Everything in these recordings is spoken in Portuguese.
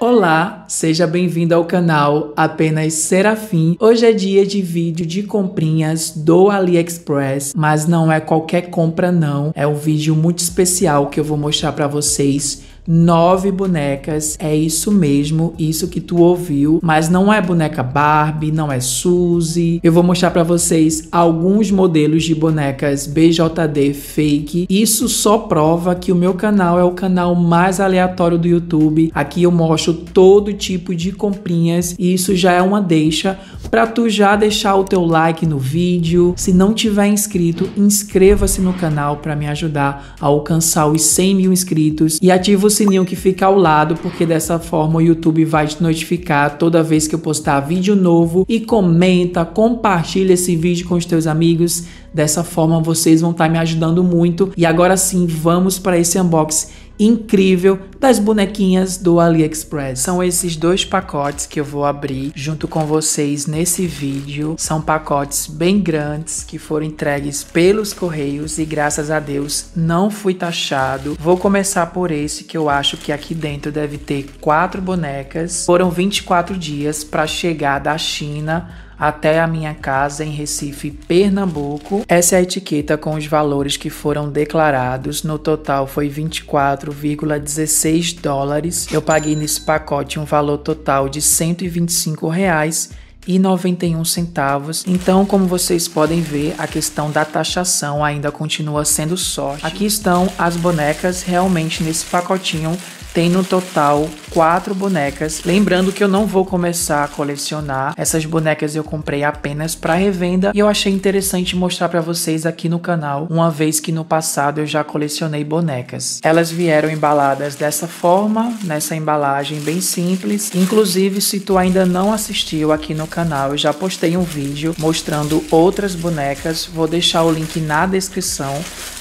Olá, seja bem-vindo ao canal Apenas Serafim. Hoje é dia de vídeo de comprinhas do AliExpress, mas não é qualquer compra não, é um vídeo muito especial que eu vou mostrar para vocês. 9 bonecas, é isso mesmo, isso que tu ouviu, mas não é boneca Barbie, não é Suzy. Eu vou mostrar pra vocês alguns modelos de bonecas BJD fake. Isso só prova que o meu canal é o canal mais aleatório do YouTube. Aqui eu mostro todo tipo de comprinhas e isso já é uma deixa pra tu já deixar o teu like no vídeo. Se não tiver inscrito, inscreva-se no canal pra me ajudar a alcançar os 100 mil inscritos e ativa o sininho que fica ao lado, porque dessa forma o YouTube vai te notificar toda vez que eu postar vídeo novo. E comenta, compartilha esse vídeo com os teus amigos, dessa forma vocês vão estar me ajudando muito. E agora sim, vamos para esse unboxing incrível das bonequinhas do AliExpress. São esses dois pacotes que eu vou abrir junto com vocês nesse vídeo. São pacotes bem grandes que foram entregues pelos correios e graças a Deus não fui taxado. Vou começar por esse que eu acho que aqui dentro deve ter 4 bonecas. Foram 24 dias para chegar da China até a minha casa em Recife, Pernambuco. Essa é a etiqueta com os valores que foram declarados. No total foi 24,16 dólares. Eu paguei nesse pacote um valor total de R$ 125,91. Então, como vocês podem ver, a questão da taxação ainda continua sendo sorte. Aqui estão as bonecas. Realmente nesse pacotinho tem no total 4 bonecas. Lembrando que eu não vou começar a colecionar. Essas bonecas eu comprei apenas para revenda e eu achei interessante mostrar para vocês aqui no canal, uma vez que no passado eu já colecionei bonecas. Elas vieram embaladas dessa forma, nessa embalagem bem simples. Inclusive, se tu ainda não assistiu aqui no canal, eu já postei um vídeo mostrando outras bonecas. Vou deixar o link na descrição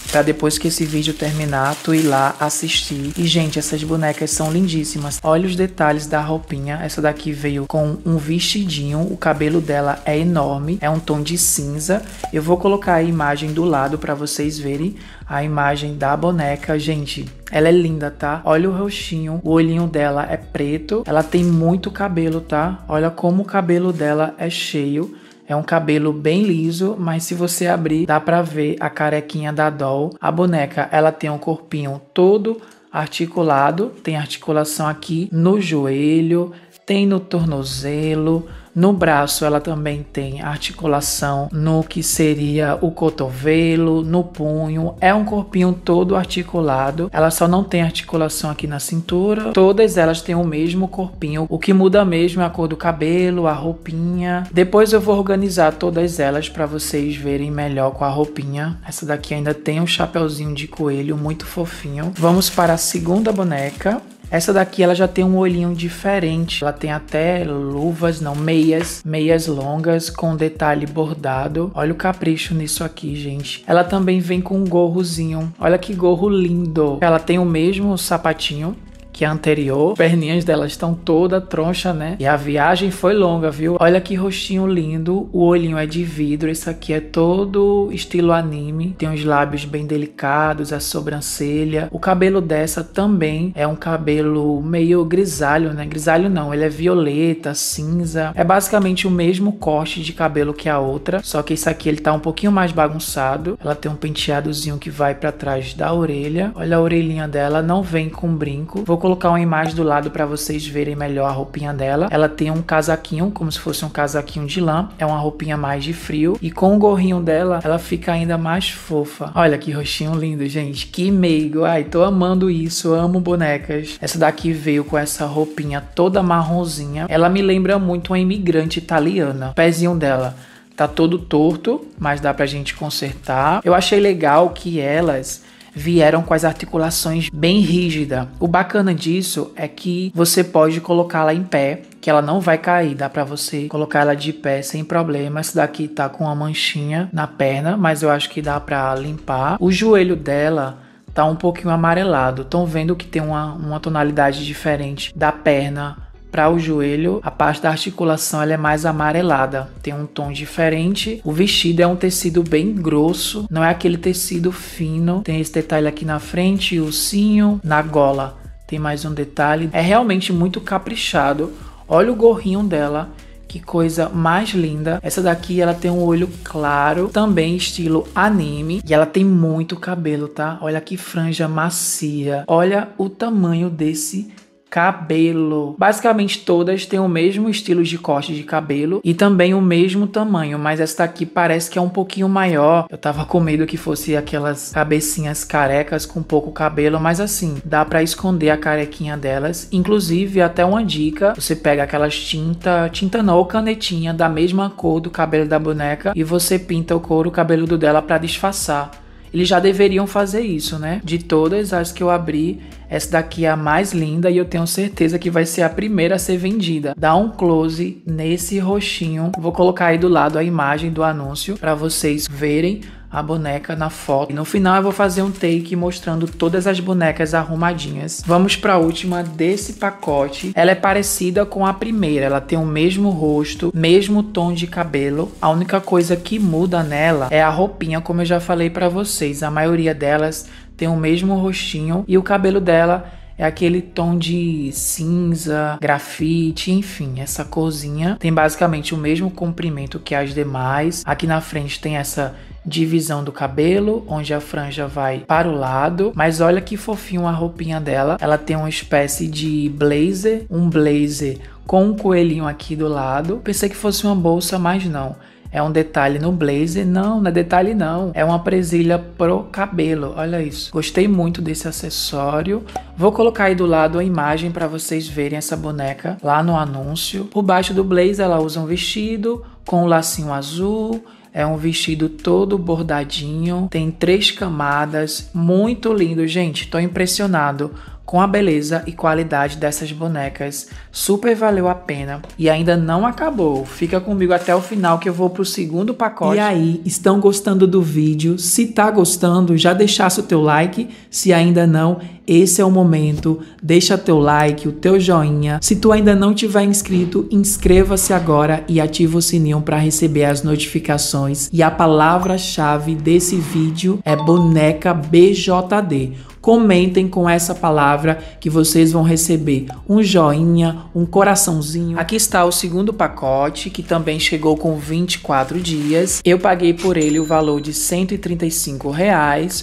para depois que esse vídeo terminar, tu ir lá assistir. E gente, essas bonecas são lindíssimas. Olha os detalhes da roupinha. Essa daqui veio com um vestidinho. O cabelo dela é enorme, é um tom de cinza. Eu vou colocar a imagem do lado para vocês verem a imagem da boneca. Gente, ela é linda, tá? Olha o roxinho, o olhinho dela é preto. Ela tem muito cabelo, tá? Olha como o cabelo dela é cheio. É um cabelo bem liso, mas se você abrir, dá pra ver a carequinha da doll. A boneca, ela tem um corpinho todo articulado. Tem articulação aqui no joelho, tem no tornozelo. No braço ela também tem articulação no que seria o cotovelo, no punho. É um corpinho todo articulado. Ela só não tem articulação aqui na cintura. Todas elas têm o mesmo corpinho. O que muda mesmo é a cor do cabelo, a roupinha. Depois eu vou organizar todas elas para vocês verem melhor com a roupinha. Essa daqui ainda tem um chapeuzinho de coelho muito fofinho. Vamos para a segunda boneca. Essa daqui ela já tem um olhinho diferente. Ela tem até luvas, não, meias longas com detalhe bordado. Olha o capricho nisso aqui, gente. Ela também vem com um gorrozinho. Olha que gorro lindo. Ela tem o mesmo sapatinho que a anterior. As perninhas delas estão toda troncha, né? E a viagem foi longa, viu? Olha que rostinho lindo. O olhinho é de vidro. Esse aqui é todo estilo anime. Tem os lábios bem delicados, a sobrancelha. O cabelo dessa também é um cabelo meio grisalho, né? Grisalho não, ele é violeta, cinza. É basicamente o mesmo corte de cabelo que a outra, só que esse aqui ele tá um pouquinho mais bagunçado. Ela tem um penteadozinho que vai pra trás da orelha. Olha a orelhinha dela, não vem com brinco. Vou colocar uma imagem do lado para vocês verem melhor a roupinha dela. Ela tem um casaquinho, como se fosse um casaquinho de lã. É uma roupinha mais de frio. E com o gorrinho dela, ela fica ainda mais fofa. Olha que rostinho lindo, gente. Que meigo. Ai, tô amando isso. Amo bonecas. Essa daqui veio com essa roupinha toda marronzinha. Ela me lembra muito uma imigrante italiana. O pezinho dela tá todo torto, mas dá pra gente consertar. Eu achei legal que elas vieram com as articulações bem rígidas. O bacana disso é que você pode colocá-la em pé, que ela não vai cair, dá pra você colocar ela de pé sem problema. Essa daqui tá com uma manchinha na perna, mas eu acho que dá pra limpar. O joelho dela tá um pouquinho amarelado. Estão vendo que tem uma tonalidade diferente da perna para o joelho. A parte da articulação ela é mais amarelada, tem um tom diferente. O vestido é um tecido bem grosso, não é aquele tecido fino. Tem esse detalhe aqui na frente, o ursinho, na gola Tem mais um detalhe, é realmente muito caprichado. Olha o gorrinho dela, que coisa mais linda. Essa daqui, ela tem um olho claro, também estilo anime. E ela tem muito cabelo, tá? Olha que franja macia. Olha o tamanho desse cabelo. Basicamente todas têm o mesmo estilo de corte de cabelo e também o mesmo tamanho, mas essa daqui parece que é um pouquinho maior. Eu tava com medo que fosse aquelas cabecinhas carecas com pouco cabelo, mas assim, dá pra esconder a carequinha delas. Inclusive, até uma dica, você pega aquelas tinta não, canetinha da mesma cor do cabelo da boneca e você pinta o couro cabeludo dela pra disfarçar. Eles já deveriam fazer isso, né? De todas as que eu abri, essa daqui é a mais linda e eu tenho certeza que vai ser a primeira a ser vendida. Dá um close nesse roxinho. Vou colocar aí do lado a imagem do anúncio para vocês verem a boneca na foto. E no final eu vou fazer um take mostrando todas as bonecas arrumadinhas. Vamos para a última desse pacote. Ela é parecida com a primeira, ela tem o mesmo rosto, mesmo tom de cabelo. A única coisa que muda nela é a roupinha, como eu já falei para vocês. A maioria delas tem o mesmo rostinho e o cabelo dela é aquele tom de cinza, grafite, enfim, essa corzinha. Tem basicamente o mesmo comprimento que as demais. Aqui na frente tem essa divisão do cabelo, onde a franja vai para o lado. Mas olha que fofinho a roupinha dela. Ela tem uma espécie de blazer, um blazer com um coelhinho aqui do lado. Pensei que fosse uma bolsa, mas não. É um detalhe no blazer, não é detalhe não, é uma presilha pro cabelo, olha isso. Gostei muito desse acessório, vou colocar aí do lado a imagem para vocês verem essa boneca lá no anúncio. Por baixo do blazer ela usa um vestido com um lacinho azul, é um vestido todo bordadinho, tem 3 camadas, muito lindo, gente, tô impressionado com a beleza e qualidade dessas bonecas, super valeu a pena. E ainda não acabou, fica comigo até o final que eu vou pro segundo pacote. E aí, estão gostando do vídeo? Se tá gostando, já deixasse o teu like, se ainda não, esse é o momento, deixa teu like, o teu joinha. Se tu ainda não tiver inscrito, inscreva-se agora e ativa o sininho para receber as notificações. E a palavra-chave desse vídeo é boneca BJD. Comentem com essa palavra que vocês vão receber um joinha, um coraçãozinho. Aqui está o segundo pacote, que também chegou com 24 dias. Eu paguei por ele o valor de R$ 135.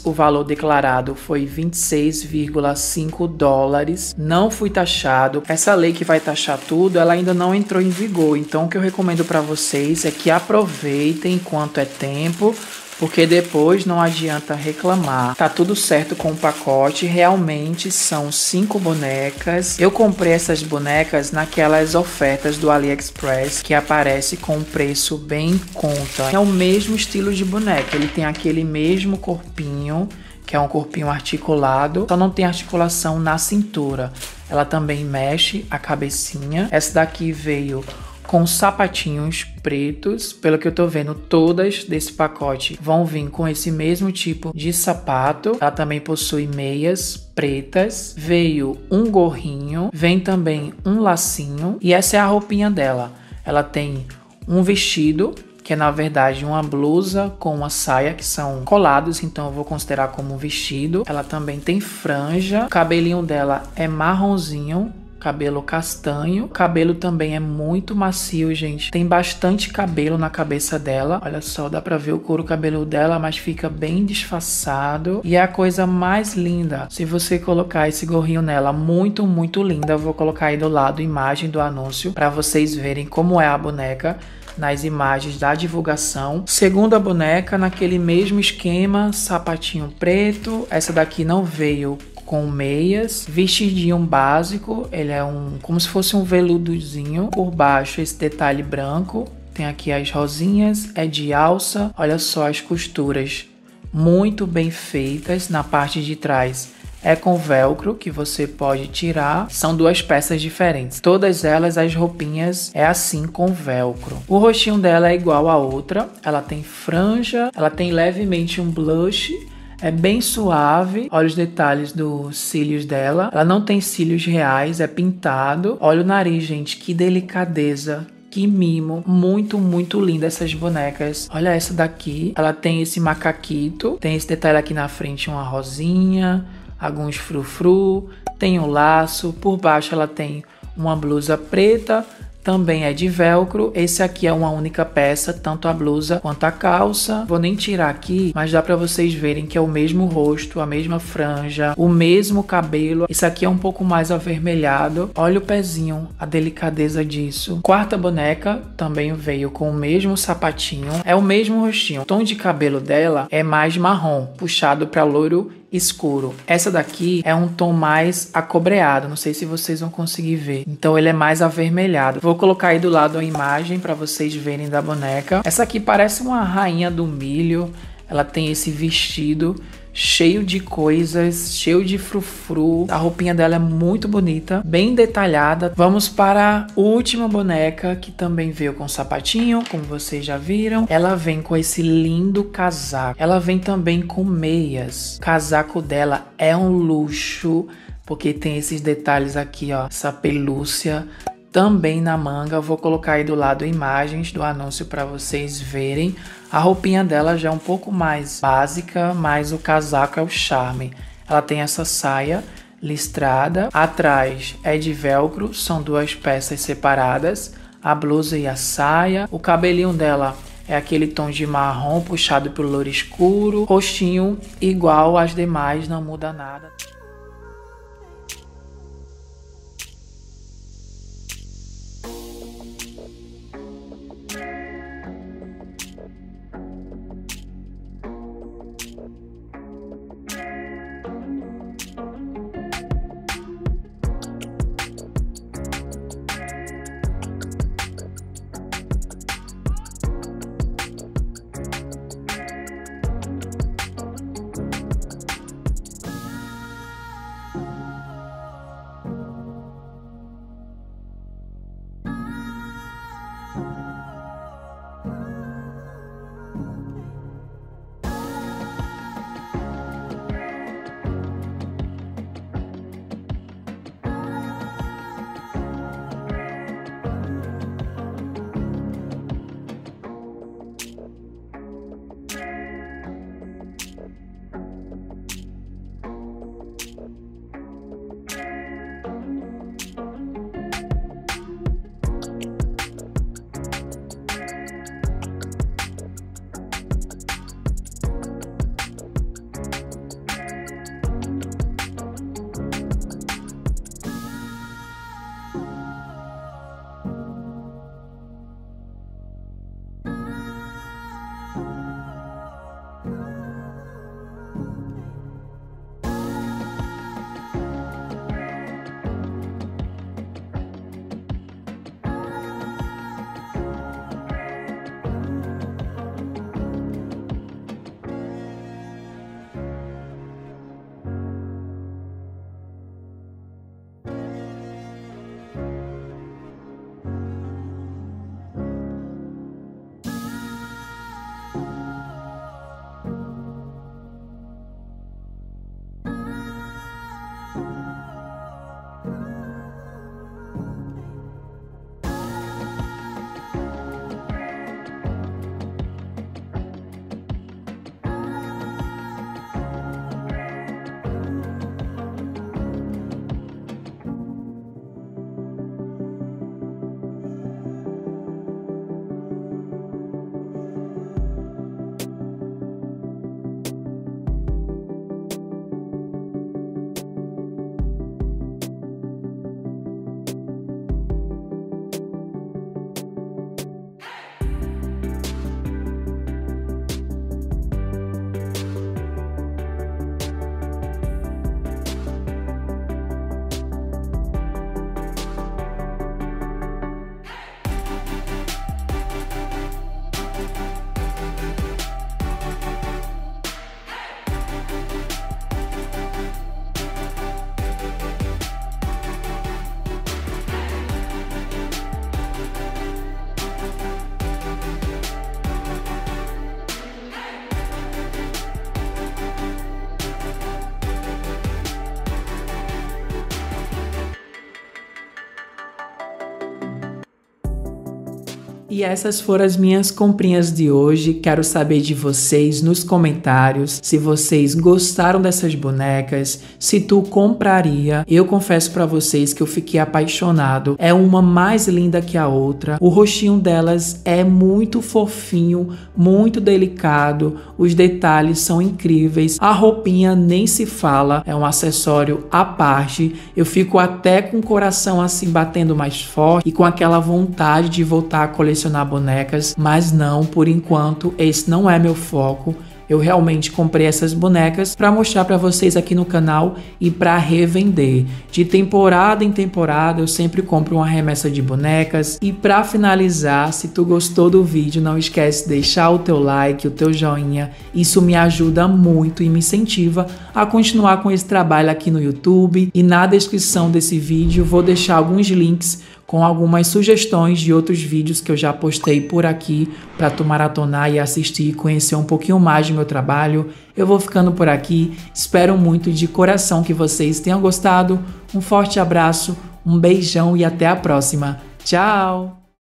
O valor declarado foi $26,5. Não fui taxado. Essa lei que vai taxar tudo, ela ainda não entrou em vigor. Então, o que eu recomendo para vocês é que aproveitem enquanto é tempo, porque depois não adianta reclamar. Tá tudo certo com o pacote, realmente são 5 bonecas. Eu comprei essas bonecas naquelas ofertas do AliExpress que aparece com um preço bem em conta. É o mesmo estilo de boneca, ele tem aquele mesmo corpinho, que é um corpinho articulado, só não tem articulação na cintura. Ela também mexe a cabecinha. Essa daqui veio com sapatinhos pretos, pelo que eu tô vendo, todas desse pacote vão vir com esse mesmo tipo de sapato. Ela também possui meias pretas, veio um gorrinho, vem também um lacinho e essa é a roupinha dela. Ela tem um vestido, que é na verdade uma blusa com uma saia, que são colados, então eu vou considerar como um vestido. Ela também tem franja, o cabelinho dela é marronzinho, cabelo castanho, o cabelo também é muito macio, gente, tem bastante cabelo na cabeça dela, olha só, dá pra ver o couro cabeludo dela, mas fica bem disfarçado, e é a coisa mais linda, se você colocar esse gorrinho nela, muito, muito linda. Vou colocar aí do lado a imagem do anúncio, pra vocês verem como é a boneca nas imagens da divulgação. Segunda boneca, naquele mesmo esquema, sapatinho preto, essa daqui não veio com meias, vestidinho básico, ele é um como se fosse um veludozinho, por baixo esse detalhe branco, tem aqui as rosinhas, é de alça, olha só as costuras muito bem feitas, na parte de trás é com velcro, que você pode tirar, são 2 peças diferentes. Todas elas, as roupinhas, é assim com velcro. O rostinho dela é igual a outra, ela tem franja, ela tem levemente um blush, é bem suave, olha os detalhes dos cílios dela, ela não tem cílios reais, é pintado. Olha o nariz, gente, que delicadeza, que mimo, muito, muito linda essas bonecas. Olha essa daqui, ela tem esse macaquito, tem esse detalhe aqui na frente, uma rosinha, alguns frufru, tem o laço, por baixo ela tem uma blusa preta, também é de velcro. Esse aqui é uma única peça, tanto a blusa quanto a calça. Vou nem tirar aqui, mas dá pra vocês verem que é o mesmo rosto, a mesma franja, o mesmo cabelo. Esse aqui é um pouco mais avermelhado. Olha o pezinho, a delicadeza disso. Quarta boneca também veio com o mesmo sapatinho, é o mesmo rostinho. O tom de cabelo dela é mais marrom, puxado pra loiro escuro. Essa daqui é um tom mais acobreado, não sei se vocês vão conseguir ver. Então ele é mais avermelhado. Vou colocar aí do lado a imagem para vocês verem da boneca. Essa aqui parece uma rainha do milho. Ela tem esse vestido cheio de coisas, cheio de frufru. A roupinha dela é muito bonita, bem detalhada. Vamos para a última boneca, que também veio com sapatinho, como vocês já viram. Ela vem com esse lindo casaco. Ela vem também com meias. O casaco dela é um luxo, porque tem esses detalhes aqui, ó. Essa pelúcia também na manga. Vou colocar aí do lado imagens do anúncio para vocês verem. A roupinha dela já é um pouco mais básica, mas o casaco é o charme. Ela tem essa saia listrada, atrás é de velcro, são duas peças separadas, a blusa e a saia. O cabelinho dela é aquele tom de marrom puxado pelo louro escuro, rostinho igual às demais, não muda nada. E essas foram as minhas comprinhas de hoje. Quero saber de vocês nos comentários se vocês gostaram dessas bonecas, se tu compraria. Eu confesso pra vocês que eu fiquei apaixonado. É uma mais linda que a outra. O rostinho delas é muito fofinho, muito delicado. Os detalhes são incríveis. A roupinha nem se fala. É um acessório à parte. Eu fico até com o coração assim batendo mais forte e com aquela vontade de voltar a colecionar bonecas, mas não, por enquanto, esse não é meu foco. Eu realmente comprei essas bonecas para mostrar para vocês aqui no canal e para revender. De temporada em temporada eu sempre compro uma remessa de bonecas. E para finalizar, se tu gostou do vídeo, não esquece de deixar o teu like, o teu joinha. Isso me ajuda muito e me incentiva a continuar com esse trabalho aqui no YouTube. E na descrição desse vídeo vou deixar alguns links com algumas sugestões de outros vídeos que eu já postei por aqui para tu maratonar e assistir e conhecer um pouquinho mais do meu trabalho. Eu vou ficando por aqui, espero muito de coração que vocês tenham gostado. Um forte abraço, um beijão e até a próxima. Tchau!